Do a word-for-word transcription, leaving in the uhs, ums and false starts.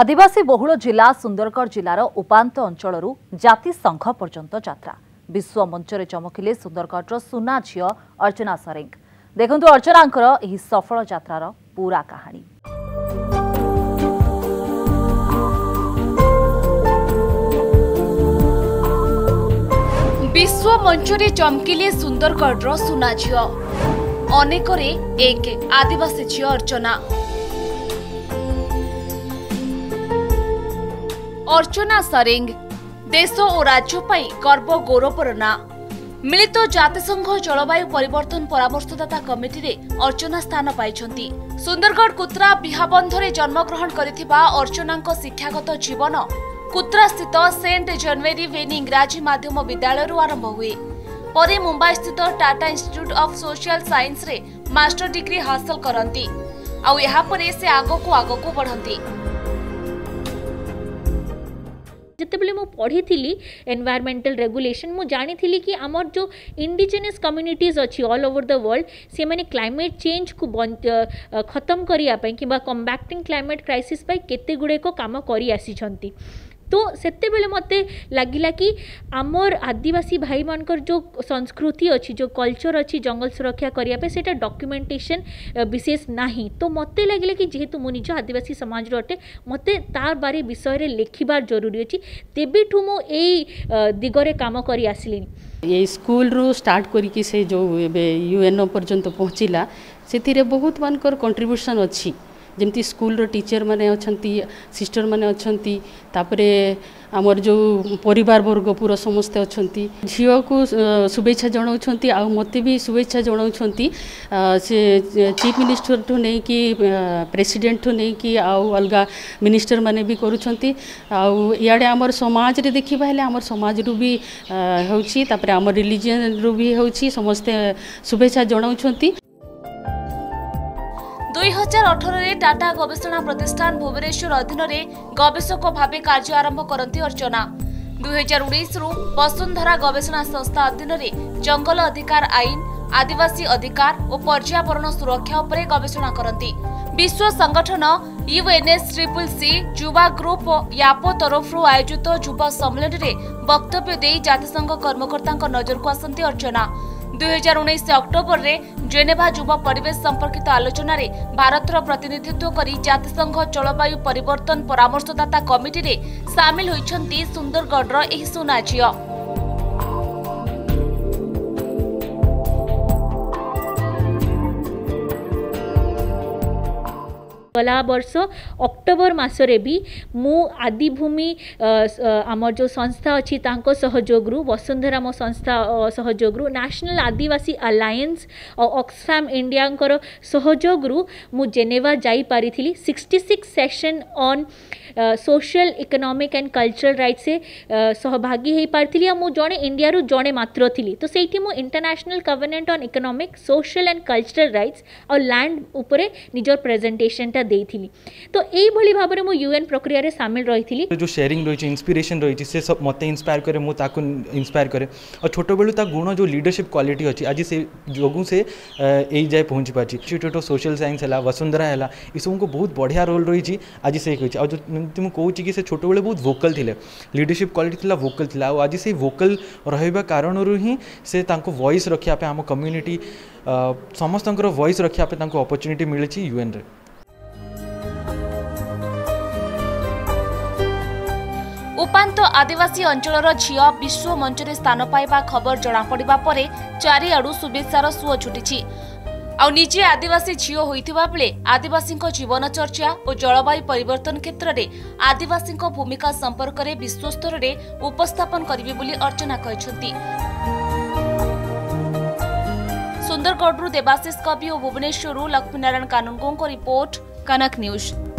आदिवासी बहुल जिला सुंदरगढ़ जिलार उपांत अंचलरू जाति संघ पर्यंत यात्रा विश्व मंच रे चमकिले सुंदरगढ़र सुना झियो अर्चना सोरेंग। देखंतु अर्चनांकर एही सफल यात्रार पूरा कहानी। विश्व मंच रे चमकिले सुंदरगढ़र सुना झियो अनेकरे एक आदिवासी झियो अर्चना। अर्चना सोरेंग देश और राज्य पाई गर्व गौरवर ना। मिलित जातिसंघ जलवायु परिवर्तन परामर्शदाता कमिटी रे अर्चना स्थान पाइछंती। सुंदरगढ़ कुत्रा बिहाबंधरे जन्मग्रहण करिथिबा अर्चनांको शिक्षागत जीवन कुत्रा स्थित सेंट जनवरी वेनी इंग्राजी माध्यम विद्यालय आरंभ हुए परे मुंबई स्थित Tata institute of social science रे मास्टर डिग्री हासिल करंती आ यहाँ पर से आगो को आगो को बढ़ंती। जितेबले मु पढ़ी थी एनवायरमेंटल रेगुलेशन मु जानी थी कि आमर जो इंडिजिनियस कम्युनिटीज अच्छी ऑल ओवर द वर्ल्ड से मैंने क्लाइमेट चेंज को खत्म करने कि कम्बैक्टिंग क्लाइमेट क्राइसिस केते गुड़े को काम करी आसी छंती। तो सेते बेले मते लगिला कि आमर आदिवासी भाई मानकर जो संस्कृति अच्छी जो कल्चर अच्छी जंगल सुरक्षा करने से डॉक्यूमेंटेशन विशेष नाही। तो मते लगिला कि जेहेतु मु निज आदिवासी समाज रो अटे मते तार बारे विषय रे लिखिबार जरूरी अछि। तेबेठू मु एई दिगरे काम करी आसिलिनी। ये स्कूल रो स्टार्ट करिकि से जो यूएन पर्यंत पहुँचला से बहुत मानकर कंट्रीब्यूशन अछि। जमती स्कूल रो टीचर माने अछंती सिस्टर माने अछंती तापरे आमर जो परिवार वर्ग पूरा समस्ते अछंती झियो को शुभेच्छा जणाउछंती आ मते भी शुभेच्छा जणाउछंती से चीफ मिनिस्टर ठो नै कि प्रेसिडेंट ठो नै कि आ अलगा मिनिस्टर माने भी करूछंती आ याडे आमर समाज रे देखिबा हेले आमर समाज रु भी होउची तापरे आमर रिलीजन रु भी होउची समस्ते शुभेच्छा जणाउछंती। दो हज़ार अठारह रे टाटा गवेषणा प्रतिष्ठान भुवनेश्वर अधीन में गवेषक भाव कार्य आरंभ करती अर्चना। दो हज़ार उन्नीस रु वसुंधरा गवेषणा संस्था अधीन में जंगल अधिकार आईन आदिवासी अधिकार और पर्यावरण सुरक्षा उपर गवेषणा करती। विश्व संगठन यूएनएससी युवा ग्रुप यापो तरफ आयोजित युवा सम्मेलन में वक्तव्य दे जातिसंघ कर्मकर्ता नजर को आसती अर्चना। दो हज़ार उन्नीस अक्टोबर रे जेनेवा युवा परिवेश संपर्कित आलोचना रे भारतर प्रतिनिधित्व करी जातिसंघ जलवायु परिवर्तन परामर्शदाता कमिटी रे सामिल होइछंती सुंदरगढ़ रो एही सुना झियो। गला वर्ष अक्टोबर मसरे भी मु आदिभूमि आम जो संस्था अच्छी सहयोगरु वसुंधरा मो संस्था सहयोगरु नेशनल आदिवासी अलायंस और ऑक्सफैम इंडिया सहयोगरु मु जेनेवा जाई पारी थिली। छियासठ session on social economic and cultural right से सहभागी हो पारी मु जड़े इंडिया रू जड़े मात्र थी। तो सेठी मु international covenant on economic social and cultural rights और लैंड उपरे निजर प्रेजेंटेशन दे थी। तो यही भाव में यूएन प्रक्रिया रे सामिल रही थी। जो शेयरिंग रही इंस्पिरेशन रही से सब मत इंस्पायर करे मुझे इंस्पायर करे और छोट बेलू ता गुण जो लीडरशिप क्वालिटी अच्छी आज से जो से यही जाए पहुँच पार्टी। इंस्टीट्यूट ऑफ सोशल साइंस है वसुंधरा है यूँ को बहुत बढ़िया रोल रही आज से मुझे कहूँ कि से छोट बेले बहुत वोकल थे लीडरशिप क्वालिटी था वोकल था आज से वोकल रहा कारण ही से वॉइस रखापे आम कम्युनिटी समस्त वॉइस रखापे अपॉर्चुनिटी मिले यूएन रे। उपांत आदिवासी अंचलर झियो विश्व मंच रे स्थान पाइबा खबर जना पड़िबा परे चारिआडू शुभेच्छार सुओ छुटिछि। आ निजे आदिवासी झियो होइथिबा बेले आदिवासींको जीवन चर्चा और जलवायु परिवर्तन क्षेत्र रे आदिवासींको भूमिका संपर्क रे विश्व स्तर रे उपस्थापन करिवे बोली अर्चना कहिसेंती। सुंदरगढ़ देवाशीष कवि और भुवनेश्वर लक्ष्मीनारायण कानुनगो रिपोर्ट कनक न्यूज।